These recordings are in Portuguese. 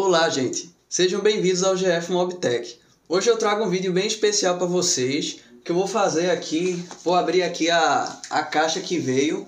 Olá gente, sejam bem-vindos ao GF Mobtech. Hoje eu trago um vídeo bem especial para vocês, que eu vou fazer aqui, vou abrir aqui a caixa que veio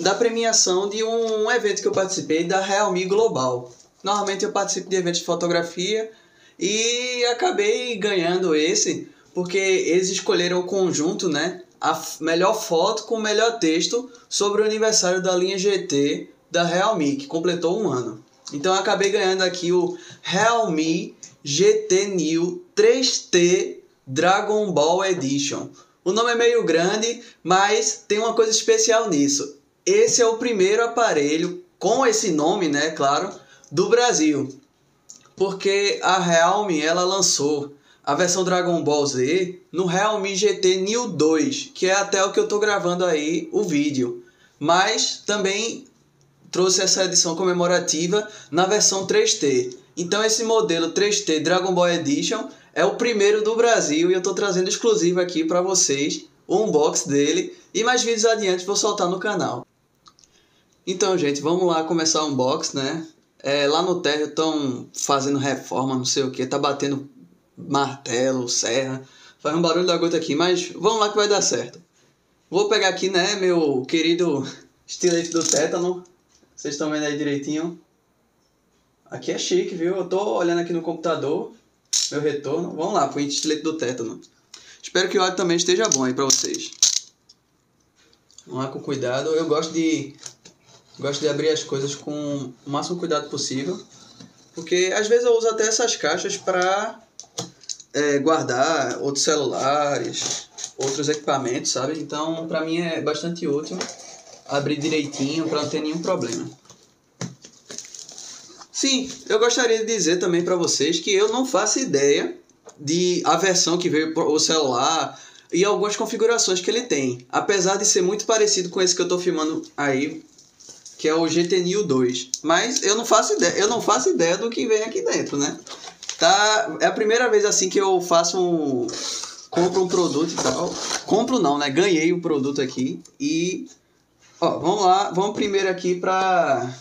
da premiação de um evento que eu participei da Realme Global. Normalmente eu participo de eventos de fotografia e acabei ganhando esse, porque eles escolheram o conjunto, né? A melhor foto com o melhor texto sobre o aniversário da linha GT da Realme, que completou um ano. Então eu acabei ganhando aqui o Realme GT Neo 3T Dragon Ball Edition. O nome é meio grande, mas tem uma coisa especial nisso. Esse é o primeiro aparelho com esse nome, né, claro, do Brasil. Porque a Realme, ela lançou a versão Dragon Ball Z no Realme GT Neo 2, que é até o que eu tô gravando aí o vídeo. Mas também trouxe essa edição comemorativa na versão 3T. Então esse modelo 3T Dragon Ball Edition é o primeiro do Brasil e eu estou trazendo exclusivo aqui para vocês o unboxing dele, e mais vídeos adiante vou soltar no canal. Então gente, vamos lá começar o unboxing, né? Lá no térreo estão fazendo reforma, não sei o que, tá batendo martelo, serra, faz um barulho da gota aqui, mas vamos lá que vai dar certo. Vou pegar aqui, né, meu querido estilete do tétano. Vocês estão vendo aí direitinho. Aqui é chique, viu? Eu tô olhando aqui no computador, meu retorno. Vamos lá, pro estilete do tétano. Espero que o áudio também esteja bom aí pra vocês. Vamos lá com cuidado. Eu gosto de abrir as coisas com o máximo cuidado possível. Porque às vezes eu uso até essas caixas pra guardar outros celulares, outros equipamentos, sabe? Então pra mim é bastante útil abrir direitinho para não ter nenhum problema. Sim, eu gostaria de dizer também para vocês que eu não faço ideia de a versão que veio o celular e algumas configurações que ele tem, apesar de ser muito parecido com esse que eu estou filmando aí, que é o GT Neo 2. Mas eu não faço ideia do que vem aqui dentro, né? Tá, é a primeira vez assim que eu faço compro um produto e tal. Compro não, né? Ganhei o produto aqui e ó, vamos lá, vamos primeiro aqui pra...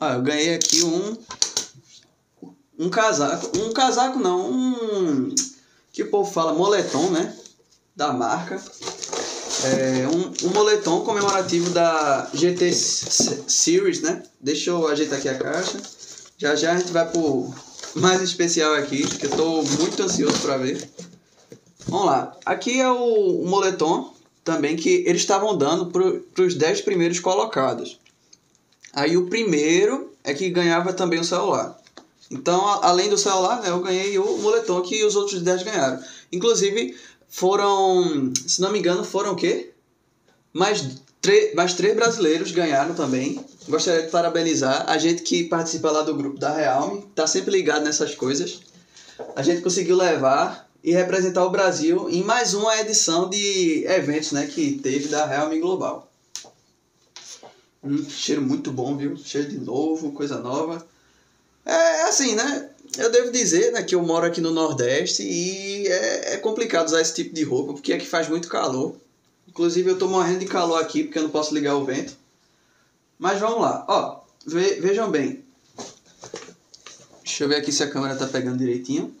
Ó, eu ganhei aqui um casaco, que o povo fala, moletom, né, da marca. Um moletom comemorativo da GT Series, né. Deixa eu ajeitar aqui a caixa. Já já a gente vai pro mais especial aqui, que eu tô muito ansioso pra ver. Vamos lá, aqui é o moletom também que eles estavam dando para os 10 primeiros colocados. Aí o primeiro é que ganhava também o celular. Então, além do celular, né, eu ganhei o moletom que os outros 10 ganharam. Inclusive, foram, se não me engano, foram o quê? Mais três brasileiros ganharam também. Gostaria de parabenizar a gente que participa lá do grupo da Realme, tá sempre ligado nessas coisas. A gente conseguiu levar e representar o Brasil em mais uma edição de eventos, né, que teve da Realme Global. Cheiro muito bom, viu? Cheiro de novo, coisa nova. É assim, né? Eu devo dizer, né, que eu moro aqui no Nordeste e é complicado usar esse tipo de roupa, porque aqui faz muito calor. Inclusive eu tô morrendo de calor aqui, porque eu não posso ligar o vento. Mas vamos lá. Ó, vejam bem. Deixa eu ver aqui se a câmera tá pegando direitinho.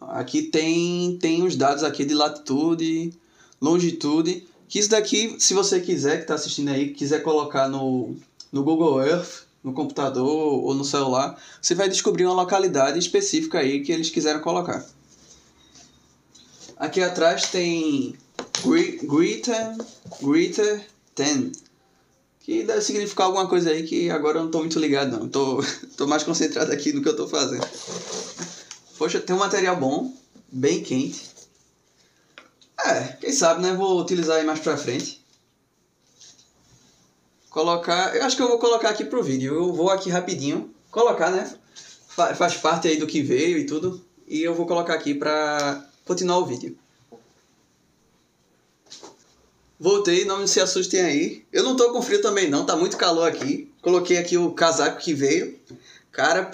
Aqui tem os dados aqui de latitude, longitude, que isso daqui, se você quiser, que está assistindo aí, quiser colocar no Google Earth, no computador ou no celular, você vai descobrir uma localidade específica aí que eles quiseram colocar. Aqui atrás tem Greater Ten, que deve significar alguma coisa aí que agora eu não estou muito ligado, não. Estou mais concentrado aqui no que eu estou fazendo. Poxa, tem um material bom, bem quente. Quem sabe, né? Vou utilizar aí mais pra frente. Colocar... Eu acho que eu vou colocar aqui pro vídeo. Eu vou aqui rapidinho. Colocar, né? Faz parte aí do que veio e tudo. E eu vou colocar aqui pra continuar o vídeo. Voltei, não se assustem aí. Eu não tô com frio também não, tá muito calor aqui. Coloquei aqui o casaco que veio. Cara,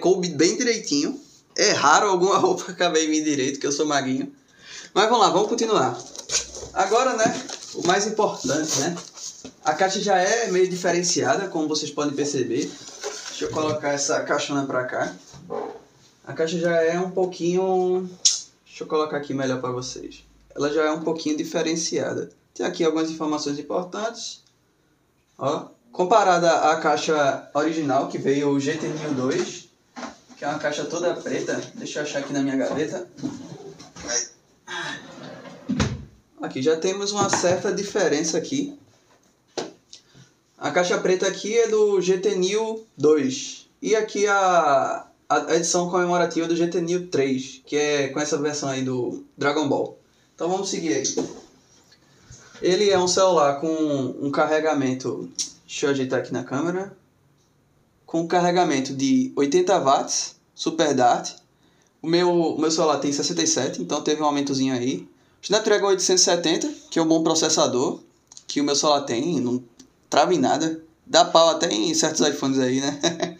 coube bem direitinho. É raro alguma roupa caber em mim direito, que eu sou magrinho. Mas vamos lá, vamos continuar. Agora, né, o mais importante, né? A caixa já é meio diferenciada, como vocês podem perceber. Deixa eu colocar essa caixona pra cá. A caixa já é um pouquinho... Deixa eu colocar aqui melhor pra vocês. Ela já é um pouquinho diferenciada. Tem aqui algumas informações importantes. Ó, comparada à caixa original, que veio o GT Neo 2, que é uma caixa toda preta. Deixa eu achar aqui na minha gaveta. Aqui já temos uma certa diferença aqui. A caixa preta aqui é do GT Neo 2. E aqui a edição comemorativa do GT Neo 3, que é com essa versão aí do Dragon Ball. Então vamos seguir aí. Ele é um celular com um carregamento... Deixa eu ajeitar aqui na câmera. Com um carregamento de 80 watts, Super Dart. O meu celular tem 67, então teve um aumentozinho aí. Snapdragon 870, que é um bom processador, que o meu celular tem, não trava em nada. Dá pau até em certos iPhones aí, né?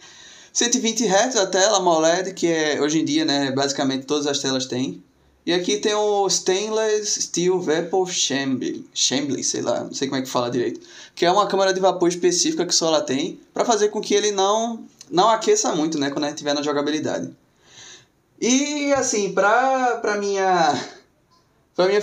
120 Hz, a tela AMOLED, que é, hoje em dia, né, basicamente todas as telas têm. E aqui tem o Stainless Steel Vapor Chamber, sei lá, não sei como é que fala direito. Que é uma câmara de vapor específica que o celular tem, para fazer com que ele não aqueça muito, né, quando a gente estiver na jogabilidade. E assim, pra minha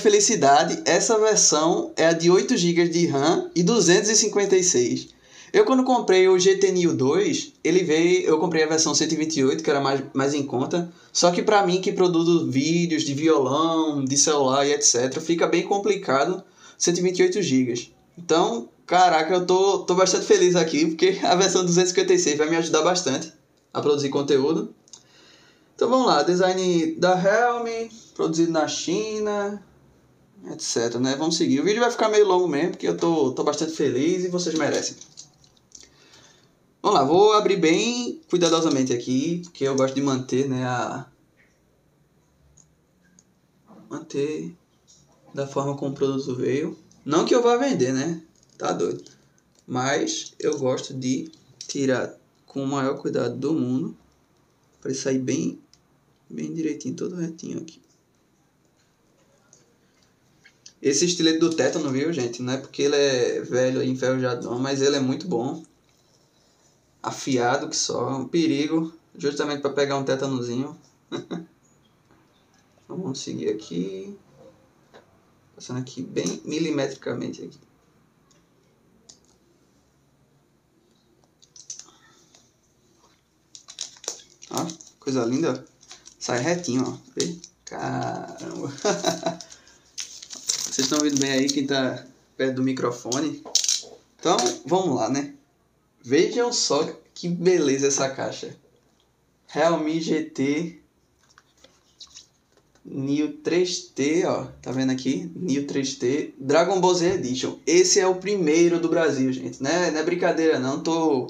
felicidade, essa versão é a de 8 GB de RAM e 256. Eu, quando comprei o GT Neo 2, ele veio, eu comprei a versão 128, que era mais em conta. Só que pra mim, que produzo vídeos de violão, de celular e etc, fica bem complicado 128 GB. Então, caraca, eu tô bastante feliz aqui, porque a versão 256 vai me ajudar bastante a produzir conteúdo. Então vamos lá, design da Realme, produzido na China, etc, né? Vamos seguir. O vídeo vai ficar meio longo mesmo, porque eu tô bastante feliz e vocês merecem. Vamos lá, vou abrir bem cuidadosamente aqui, porque eu gosto de manter, né, manter da forma como o produto veio. Não que eu vá vender, né? Tá doido. Mas eu gosto de tirar com o maior cuidado do mundo, para ele sair bem direitinho, todo retinho aqui. Esse estilete do teto, não viu, gente? Não é porque ele é velho e enferrujado, mas ele é muito bom. Afiado que só, um perigo, justamente para pegar um tétanozinho. Então vamos seguir aqui. Passando aqui bem milimetricamente aqui. Ó, coisa linda, sai retinho, ó. Vê? Caramba. Vocês estão ouvindo bem aí quem tá perto do microfone? Então, vamos lá, né? Vejam só que beleza essa caixa. Realme GT Neo 3T, ó. Tá vendo aqui? Neo 3T Dragon Ball Z Edition. Esse é o primeiro do Brasil, gente. Não é brincadeira, não. Tô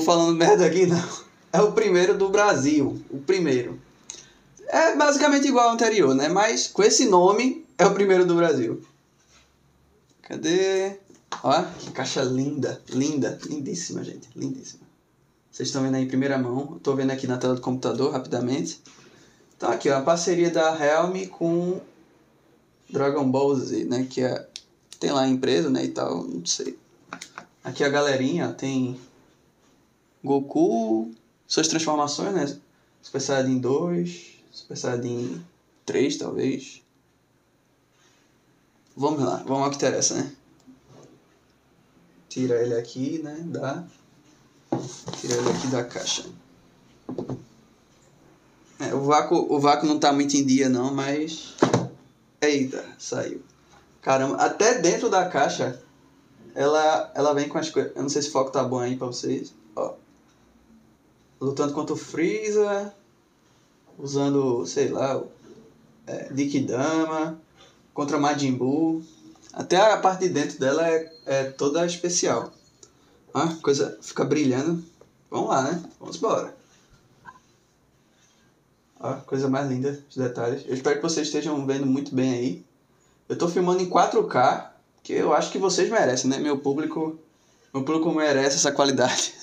falando merda aqui, não. É o primeiro do Brasil, o primeiro. É basicamente igual ao anterior, né? Mas com esse nome, é o primeiro do Brasil. Cadê? Ó, que caixa linda, linda, lindíssima, gente, lindíssima. Vocês estão vendo aí em primeira mão, eu tô vendo aqui na tela do computador, rapidamente. Então aqui, ó, a parceria da Realme com Dragon Ball Z, né, que é... Tem lá a empresa, né, e tal, não sei. Aqui a galerinha, ó, tem Goku, suas transformações, né? Super Saiyajin 2, Super Saiyajin 3, talvez. Vamos lá ao que interessa, né? Tira ele aqui, né? Tira ele aqui da caixa. É, o vácuo não tá muito em dia, não, mas... Eita, saiu. Caramba, até dentro da caixa, ela vem com as coisas... Eu não sei se o foco tá bom aí pra vocês. Ó. Lutando contra o Freeza, usando, sei lá, Dikidama, contra Majin Buu. Até a parte de dentro dela é toda especial. Ó, a coisa fica brilhando. Vamos lá, né? Vamos embora. Ó, coisa mais linda, os detalhes. Eu espero que vocês estejam vendo muito bem aí. Eu tô filmando em 4K, que eu acho que vocês merecem, né? Meu público merece essa qualidade.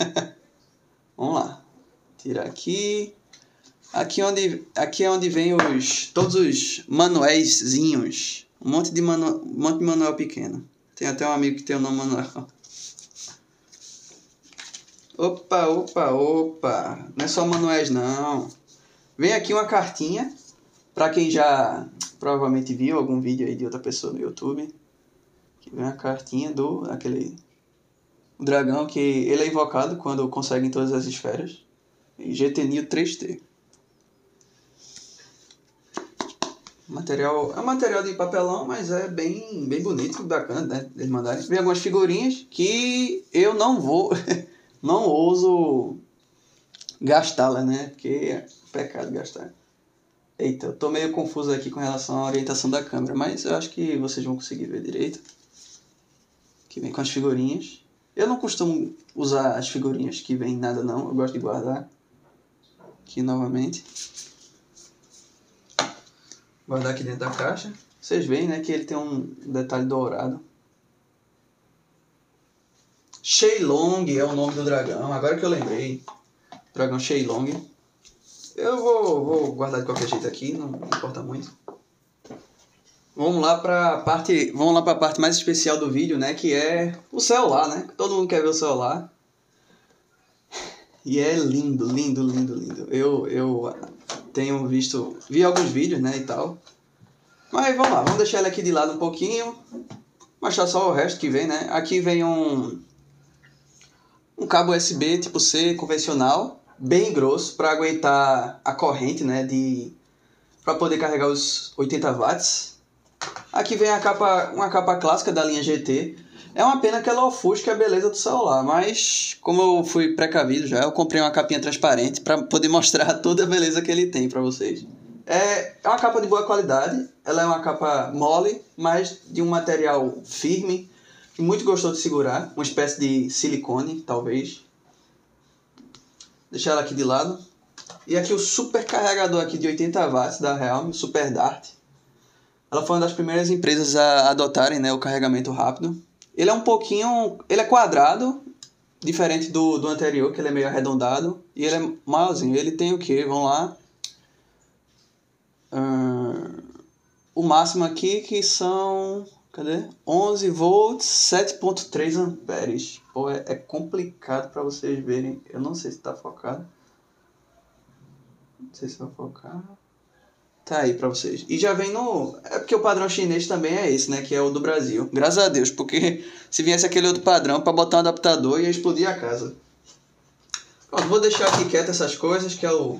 Vamos lá. Tirar aqui. Aqui é onde vem todos os manuaizinhos. Um monte de manual pequeno. Tem até um amigo que tem o nome manual. Opa, opa, opa. Não é só manuais, não. Vem aqui uma cartinha. Pra quem já provavelmente viu algum vídeo aí de outra pessoa no YouTube. Vem a cartinha do... aquele dragão que ele é invocado quando consegue em todas as esferas. E GT Neo 3T. Material, é um material de papelão, mas é bem bonito, bacana, né? Eles mandarem. Vem algumas figurinhas que eu não vou... não ouso gastá-las, né? Porque é pecado gastar. Eita, eu tô meio confuso aqui com relação à orientação da câmera, mas eu acho que vocês vão conseguir ver direito. Aqui vem com as figurinhas. Eu não costumo usar as figurinhas que vem nada não, eu gosto de guardar. Aqui novamente. Guardar aqui dentro da caixa. Vocês veem, né, que ele tem um detalhe dourado. Xeilong é o nome do dragão, agora que eu lembrei. Dragão Xeilong. Eu vou guardar de qualquer jeito aqui, não importa muito. Vamos lá pra parte mais especial do vídeo, né? Que é o celular, né? Todo mundo quer ver o celular. E é lindo, lindo, lindo, lindo. Eu tenho visto... vi alguns vídeos, né, e tal. Mas vamos lá, vamos deixar ele aqui de lado um pouquinho. Mostrar só o resto que vem, né? Aqui vem um cabo USB tipo C convencional, bem grosso, para aguentar a corrente, né, para poder carregar os 80 watts. Aqui vem uma capa clássica da linha GT. É uma pena que ela ofusca a beleza do celular, mas como eu fui precavido já, eu comprei uma capinha transparente para poder mostrar toda a beleza que ele tem para vocês. É uma capa de boa qualidade, ela é uma capa mole, mas de um material firme, muito gostoso de segurar, uma espécie de silicone, talvez. Deixar ela aqui de lado. E aqui o super carregador aqui de 80 watts da Realme, Super Dart. Ela foi uma das primeiras empresas a adotarem, né, o carregamento rápido. Ele é um pouquinho... ele é quadrado, diferente do anterior, que ele é meio arredondado. E ele é maiorzinho, ele tem o que? Vamos lá... o máximo aqui que são... cadê? 11 volts, 7.3 amperes. Pô, é complicado para vocês verem. Eu não sei se tá focado. Não sei se vai focar. Tá aí para vocês. E já vem no... é porque o padrão chinês também é esse, né? Que é o do Brasil. Graças a Deus, porque se viesse aquele outro padrão para botar um adaptador ia explodir a casa. Pronto, vou deixar aqui quieto essas coisas, que é o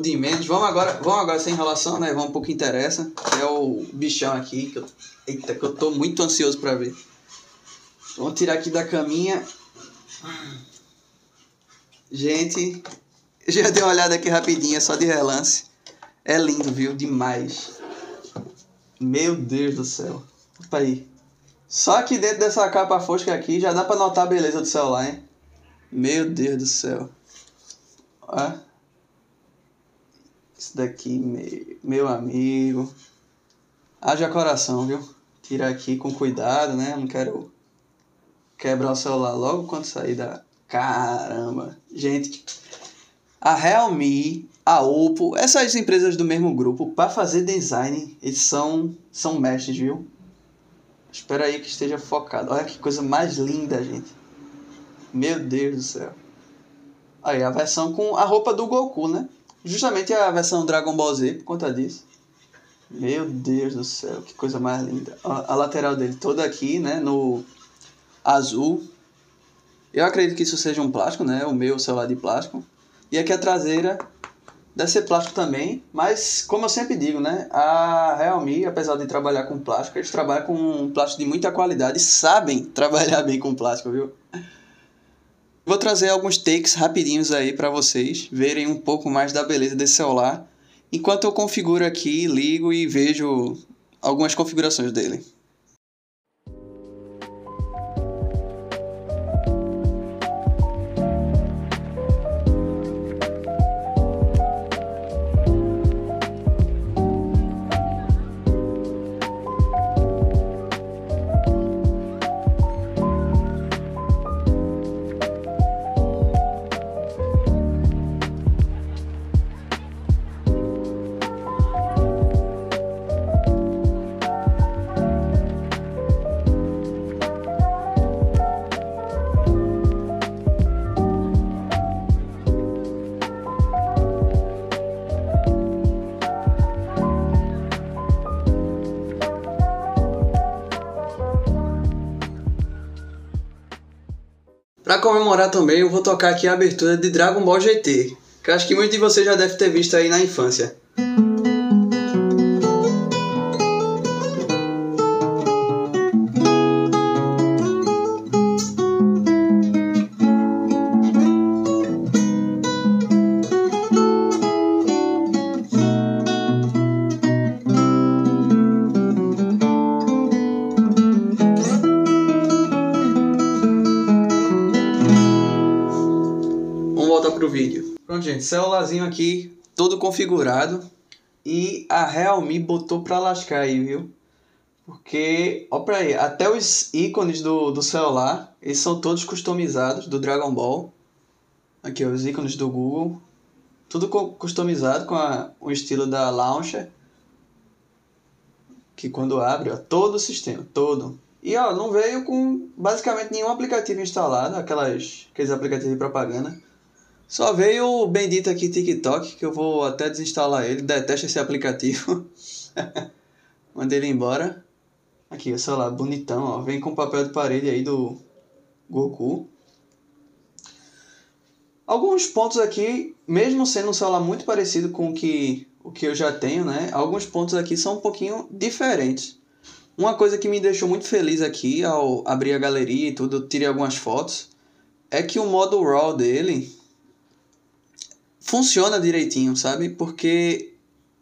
de menos. Vamos agora sem enrolação, né? Vamos pro que interessa. É o bichão aqui. Eita, que eu tô muito ansioso pra ver. Vamos tirar aqui da caminha. Gente, já dei uma olhada aqui rapidinho, só de relance. É lindo, viu? Demais. Meu Deus do céu. Opa aí. Só que dentro dessa capa fosca aqui, já dá pra notar a beleza do celular, hein? Meu Deus do céu. Ó. Isso daqui, meu amigo. Haja coração, viu? Tira aqui com cuidado, né? Não quero quebrar o celular logo quando sair da... caramba! Gente, a Realme, a OPPO, essas empresas do mesmo grupo, para fazer design, eles são mestres, viu? Espera aí que esteja focado. Olha que coisa mais linda, gente. Meu Deus do céu. Aí, a versão com a roupa do Goku, né? Justamente a versão Dragon Ball Z, por conta disso. Meu Deus do céu, que coisa mais linda. A lateral dele toda aqui, né, no azul. Eu acredito que isso seja um plástico, né, o meu celular de plástico. E aqui a traseira deve ser plástico também, mas como eu sempre digo, né, a Realme, apesar de trabalhar com plástico, eles trabalham com um plástico de muita qualidade e sabem trabalhar bem com plástico, viu? Vou trazer alguns takes rapidinhos aí para vocês verem um pouco mais da beleza desse celular, enquanto eu configuro aqui, ligo e vejo algumas configurações dele. Para comemorar também, eu vou tocar aqui a abertura de Dragon Ball GT, que eu acho que muitos de vocês já devem ter visto aí na infância. Pro vídeo. Pronto, gente, celularzinho aqui todo configurado, e a Realme botou pra lascar aí, viu? Porque, ó, pra aí, até os ícones do celular, eles são todos customizados do Dragon Ball. Aqui, ó, os ícones do Google, tudo customizado com o estilo da Launcher, que quando abre, ó, todo o sistema, todo. E, ó, não veio com basicamente nenhum aplicativo instalado, aqueles aplicativos de propaganda. Só veio o bendito aqui TikTok, que eu vou até desinstalar ele, detesto esse aplicativo. Mandei ele embora. Aqui, o celular bonitão, ó, vem com papel de parede aí do Goku. Alguns pontos aqui, mesmo sendo um celular muito parecido com o que eu já tenho, né? Alguns pontos aqui são um pouquinho diferentes. Uma coisa que me deixou muito feliz aqui, ao abrir a galeria e tudo, eu tirei algumas fotos, é que o modo RAW dele funciona direitinho, sabe? Porque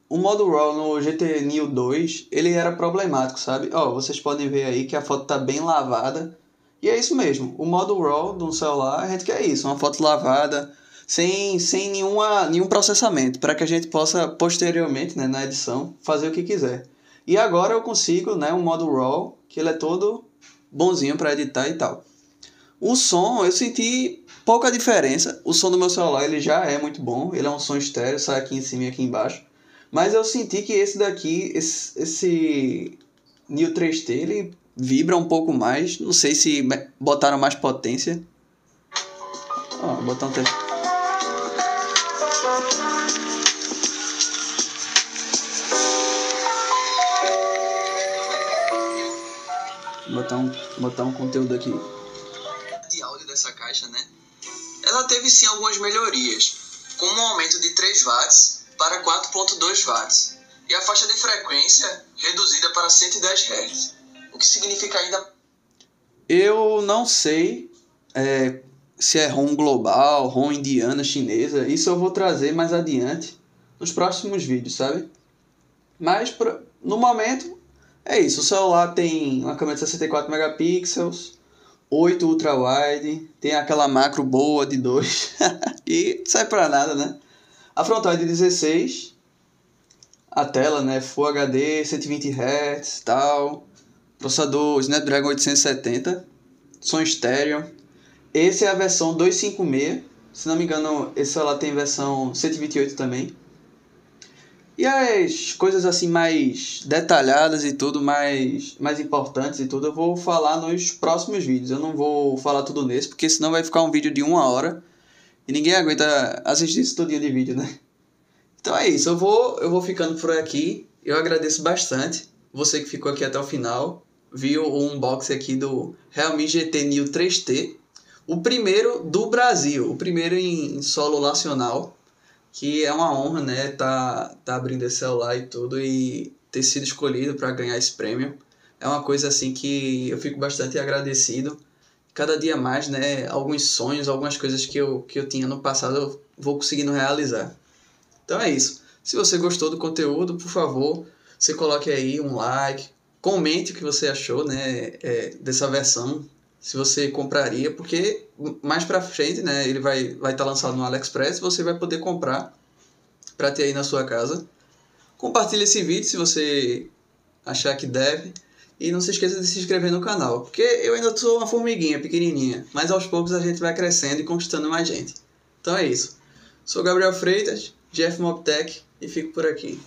o modo RAW no GT Neo 2, ele era problemático, sabe? Ó, vocês podem ver aí que a foto tá bem lavada. E é isso mesmo, o modo RAW de um celular, a gente quer isso, uma foto lavada, sem nenhum processamento, para que a gente possa, posteriormente, né, na edição, fazer o que quiser. E agora eu consigo, né, um modo RAW, que ele é todo bonzinho para editar e tal. O som, eu senti pouca diferença. O som do meu celular, ele já é muito bom, ele é um som estéreo, sai aqui em cima e aqui embaixo, mas eu senti que esse daqui, esse Neo 3T, ele vibra um pouco mais, não sei se botaram mais potência. Ó, vou botar um teste. Botar um conteúdo aqui de áudio dessa caixa, né? Ela teve sim algumas melhorias, com um aumento de 3 watts para 4.2 watts e a faixa de frequência reduzida para 110 Hz, o que significa ainda... Eu não sei se é ROM global, ROM indiana, chinesa, isso eu vou trazer mais adiante nos próximos vídeos, sabe? Mas no momento é isso, o celular tem uma câmera de 64 megapixels, 8 ultra-wide, tem aquela macro boa de 2 e sai pra nada, né? A frontal é de 16, a tela, né, Full HD, 120 Hz e tal, processador Snapdragon 870, som estéreo. Essa é a versão 256, se não me engano, esse celular tem versão 128 também. E as coisas assim mais detalhadas e tudo, mais importantes e tudo, eu vou falar nos próximos vídeos. Eu não vou falar tudo nesse, porque senão vai ficar um vídeo de 1 hora. E ninguém aguenta assistir isso todo dia de vídeo, né? Então é isso, eu vou ficando por aqui. Eu agradeço bastante você que ficou aqui até o final. Viu o unboxing aqui do Realme GT Neo 3T. O primeiro do Brasil, o primeiro em solo nacional. Que é uma honra, né, tá abrindo esse celular e tudo, e ter sido escolhido para ganhar esse prêmio. É uma coisa assim que eu fico bastante agradecido. Cada dia mais, né, alguns sonhos, algumas coisas que eu tinha no passado, eu vou conseguindo realizar. Então é isso. Se você gostou do conteúdo, por favor, você coloque aí um like, comente o que você achou, né, dessa versão, se você compraria, porque mais pra frente, né, ele vai tá lançado no AliExpress, você vai poder comprar pra ter aí na sua casa. Compartilhe esse vídeo se você achar que deve, e não se esqueça de se inscrever no canal, porque eu ainda sou uma formiguinha pequenininha, mas aos poucos a gente vai crescendo e conquistando mais gente. Então é isso. Sou Gabriel Freitas, GF Mobtech, e fico por aqui.